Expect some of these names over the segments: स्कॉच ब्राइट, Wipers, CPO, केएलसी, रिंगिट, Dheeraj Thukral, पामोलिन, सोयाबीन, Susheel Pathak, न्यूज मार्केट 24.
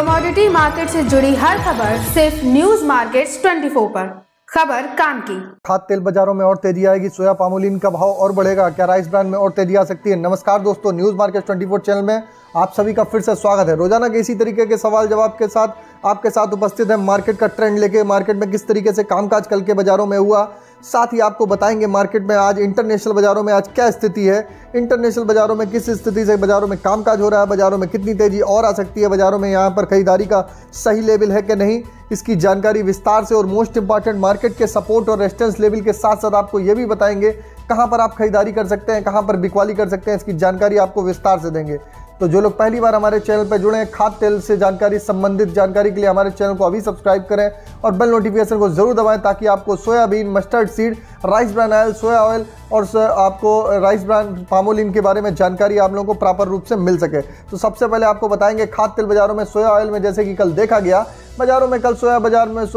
Commodity market से जुड़ी हर खबर सिर्फ न्यूज मार्केट 24 पर। खबर काम की। खाद्य तेल बाजारों में और तेजी आएगी, सोया पामोलिन का भाव और बढ़ेगा, क्या राइस ब्रांड में और तेजी आ सकती है। नमस्कार दोस्तों, न्यूज मार्केट 24 चैनल में आप सभी का फिर से स्वागत है। रोजाना के इसी तरीके के सवाल जवाब के साथ आपके साथ उपस्थित है, मार्केट का ट्रेंड लेके, मार्केट में किस तरीके से कामकाज कल के बाजारों में हुआ, साथ ही आपको बताएंगे मार्केट में आज इंटरनेशनल बाज़ारों में आज क्या स्थिति है, इंटरनेशनल बाज़ारों में किस स्थिति से बाज़ारों में कामकाज हो रहा है, बाज़ारों में कितनी तेज़ी और आ सकती है, बाज़ारों में यहाँ पर खरीदारी का सही लेवल है कि नहीं, इसकी जानकारी विस्तार से, और मोस्ट इंपॉर्टेंट मार्केट के सपोर्ट और रेजिस्टेंस लेवल के साथ साथ आपको ये भी बताएंगे कहाँ पर आप खरीदारी कर सकते हैं, कहाँ पर बिकवाली कर सकते हैं, इसकी जानकारी आपको विस्तार से देंगे। तो जो लोग पहली बार हमारे चैनल पर जुड़े हैं, खाद्य तेल से जानकारी संबंधित जानकारी के लिए हमारे चैनल को अभी सब्सक्राइब करें और बेल नोटिफिकेशन को जरूर दबाएं, ताकि आपको सोयाबीन, mustard seed, rice bran oil, soya oil और आपको राइस ब्रांड पामोलिन के बारे में जानकारी आप लोगों को प्रॉपर रूप से मिल सके। तो सबसे पहले आपको बताएंगे खाद्य तेल बाज़ारों में सोया ऑयल में, जैसे कि कल देखा गया बाज़ारों में, कल सोया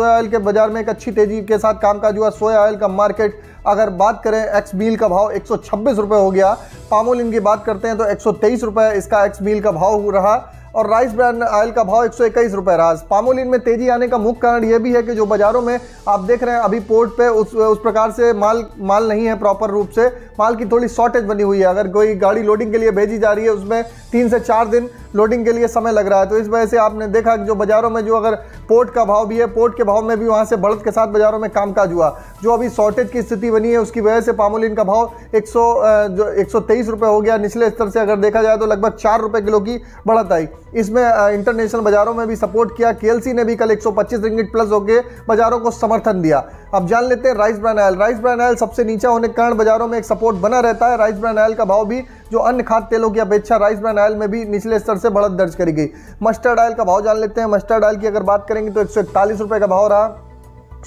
ऑयल के बाज़ार में एक अच्छी तेज़ी के साथ कामकाज हुआ। सोया ऑयल का मार्केट अगर बात करें, एक्स बील का भाव 126 रुपये हो गया। पामोलिन की बात करते हैं तो 123 रुपये इसका एक्स बील का भाव हो रहा, और राइस ब्रांड ऑयल का भाव 121 रुपये रहा। पामोलिन में तेज़ी आने का मुख्य कारण यह भी है कि जो बाज़ारों में आप देख रहे हैं अभी पोर्ट पे उस प्रकार से माल नहीं है, प्रॉपर रूप से माल की थोड़ी शॉर्टेज बनी हुई है। अगर कोई गाड़ी लोडिंग के लिए भेजी जा रही है उसमें 3 से 4 दिन लोडिंग के लिए समय लग रहा है, तो इस वजह से आपने देखा कि जो बाज़ारों में जो अगर पोर्ट का भाव भी है, पोर्ट के भाव में भी वहाँ से बढ़त के साथ बाज़ारों में कामकाज हुआ। जो अभी शॉर्टेज की स्थिति बनी है उसकी वजह से पामोलिन का भाव 123 रुपये हो गया। निचले स्तर से अगर देखा जाए तो लगभग 4 रुपये किलो की बढ़त आई। इसमें इंटरनेशनल बाज़ारों में भी सपोर्ट किया। केएलसी ने भी कल 125 रिंगिट प्लस होकर बाज़ारों को समर्थन दिया। अब जान लेते हैं rice brand oil. Rice brand oil सबसे नीचा होने के कारण बाज़ारों में एक सपोर्ट बना रहता है। राइस ब्रांड ऑयल का भाव भी जो अन्य खाद्य तेलों की अपेक्षा राइस ब्रांड ऑयल में भी निचले स्तर से बढ़त दर्ज करी गई। मस्टर्ड ऑयल का भाव जान लेते हैं। मस्टर्ड ऑयल की अगर बात करेंगे तो 141 रुपये का भाव रहा।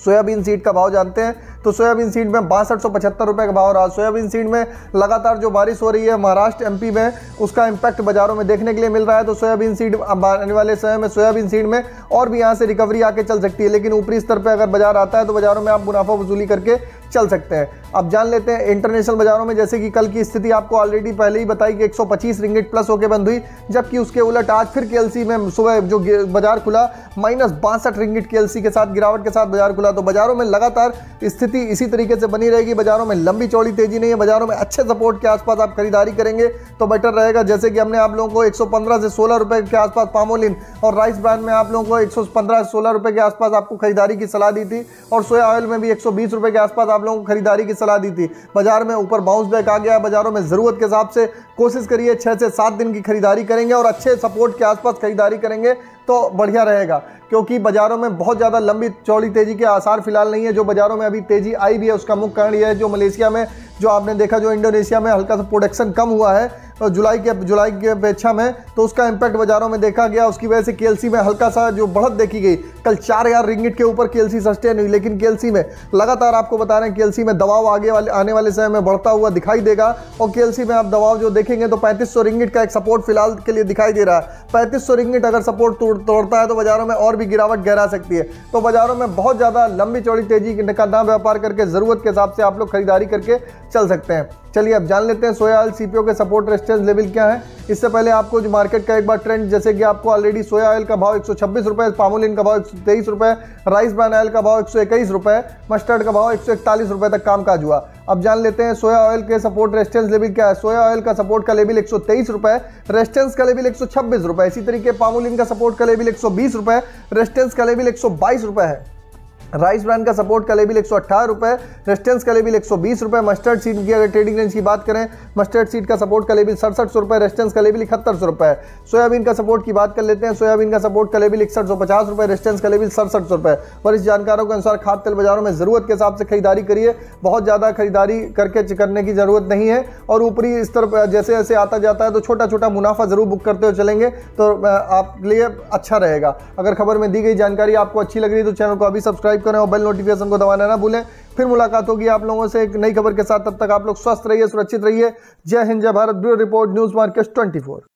सोयाबीन सीड का भाव जानते हैं तो सोयाबीन सीड में 6275 रुपये का भाव रहा। सोयाबीन सीड में लगातार जो बारिश हो रही है महाराष्ट्र एमपी में, उसका इम्पैक्ट बाज़ारों में देखने के लिए मिल रहा है। तो सोयाबीन सीड आने वाले समय में सोयाबीन सीड में और भी यहाँ से रिकवरी आके चल सकती है, लेकिन ऊपरी स्तर पर अगर बाज़ार आता है तो बाज़ारों में आप मुनाफा वसूली करके चल सकते हैं। अब जान लेते हैं इंटरनेशनल बाज़ारों में, जैसे कि कल की स्थिति आपको ऑलरेडी पहले ही बताई कि 125 रिंगिट प्लस होकर बंद हुई, जबकि उसके उलट आज फिर केएलसी में सुबह जो बाज़ार खुला -62 रिंगिट केएलसी के साथ गिरावट के साथ बाज़ार खुला। तो बाज़ारों में लगातार स्थिति इसी तरीके से बनी रहेगी। बाज़ारों में लंबी चौड़ी तेज़ी नहीं है। बाज़ारों में अच्छे सपोर्ट के आसपास आप खरीदारी करेंगे तो बेटर रहेगा। जैसे कि हमने आप लोगों को 115 से 16 रुपये के आसपास पामोलिन और राइस ब्रांड में आप लोगों को 115 से 16 रुपये के आसपास आपको खरीदारी की सलाह दी थी, और सोया ऑयल में भी 120 रुपये के आसपास आप लोगों को खरीदारी की सलाह दी थी। बाजार में ऊपर बाउंस बैक आ गया। बाजारों में जरूरत के हिसाब से कोशिश करिए 6 से 7 दिन की खरीदारी करेंगे और अच्छे सपोर्ट के आसपास खरीदारी करेंगे तो बढ़िया रहेगा, क्योंकि बाज़ारों में बहुत ज़्यादा लंबी चौड़ी तेज़ी के आसार फिलहाल नहीं है। जो बाज़ारों में अभी तेज़ी आई भी है उसका मुख्य कारण यह है जो मलेशिया में जो आपने देखा, जो इंडोनेशिया में हल्का सा प्रोडक्शन कम हुआ है और जुलाई के अपेक्षा में, तो उसका इम्पैक्ट बाज़ारों में देखा गया। उसकी वजह से केएलसी में हल्का सा जो बढ़त देखी गई। कल 4000 रिंगिट के ऊपर केएलसी सस्टेन हुई, लेकिन केएलसी में लगातार आपको बता रहे हैं केएलसी में दबाव आने वाले समय में बढ़ता हुआ दिखाई देगा। और केएलसी में आप दबाव जो देखेंगे तो 3500 रिंगिट का एक सपोर्ट फिलहाल के लिए दिखाई दे रहा है। 3500 रिंगिट अगर सपोर्ट तोड़ता है तो बाज़ारों में और भी गिरावट गहरा सकती है। तो बाज़ारों में बहुत ज़्यादा लंबी चौड़ी तेज़ी का ना व्यापार करके ज़रूरत के हिसाब से आप लोग खरीदारी करके चल सकते हैं। चलिए अब जान लेते हैं सोया ऑयल सीपीओ के सपोर्ट रेजिस्टेंस लेवल क्या है। इससे पहले आपको जो मार्केट का एक बार ट्रेंड, जैसे कि आपको ऑलरेडी सोया ऑयल का भाव 126 रुपये, पामोलिन का भाव 123 रुपये, राइस ब्रांड ऑयल का भाव 121 रुपये, मस्टर्ड का भाव 141 रुपये तक कामकाज हुआ। अब जान लेते हैं सोया ऑयल के सपोर्ट रेजिस्टेंस लेवल क्या है। सोया ऑयल का सपोर्ट का लेवल 123 रुपये, रेजिस्टेंस का लेवल 126 रुपये। इसी तरीके पामोलिन का सपोर्ट का लेवल 120 रुपये, रेजिस्टेंस का लेवल 122 रुपये है। राइस ब्रांड का सपोर्ट का लेवल 118 रुपये, रेजिस्टेंस का लेवल 120 रुपये। मस्टर्ड सीड की अगर ट्रेडिंग रेंज की बात करें, मस्टर्ड सीड का सपोर्ट का लेवल 6700 रुपये, रेजिस्टेंस का लेवल 7100 रुपये। सोयाबीन का सपोर्ट की बात कर लेते हैं। सोयाबीन का सपोर्ट का लेवल 6150 रुपये, रेजिस्टेंस का लेवल 6700 रुपये। और इस जानकारों के अनुसार खाद्य तेल बाज़ारों में ज़रूरत के हिसाब से खरीदारी करिए। बहुत ज़्यादा खरीदारी करके करने की ज़रूरत नहीं है, और ऊपरी स्तर पर जैसे जैसे आता जाता है तो छोटा छोटा मुनाफा ज़रूर बुक करते हुए चलेंगे तो आप लिए अच्छा रहेगा। अगर खबर में दी गई जानकारी आपको अच्छी लग रही तो चैनल को अभी सब्सक्राइब करें और बेल नोटिफिकेशन को दबाना ना भूलें। फिर मुलाकात होगी आप लोगों से एक नई खबर के साथ। तब तक आप लोग स्वस्थ रहिए, सुरक्षित रहिए। जय हिंद, जय Bharat. Bureau report, न्यूज मार्केट 24।